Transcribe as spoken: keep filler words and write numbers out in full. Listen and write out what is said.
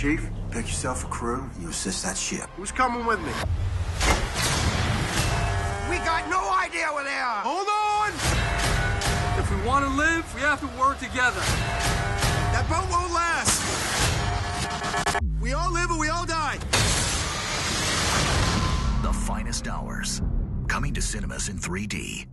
Chief, pick yourself a crew and you assist that ship. Who's coming with me? We got no idea where they are! Hold on! If we want to live, we have to work together. That boat won't last! We all live or we all die! The Finest Hours. Coming to cinemas in three D.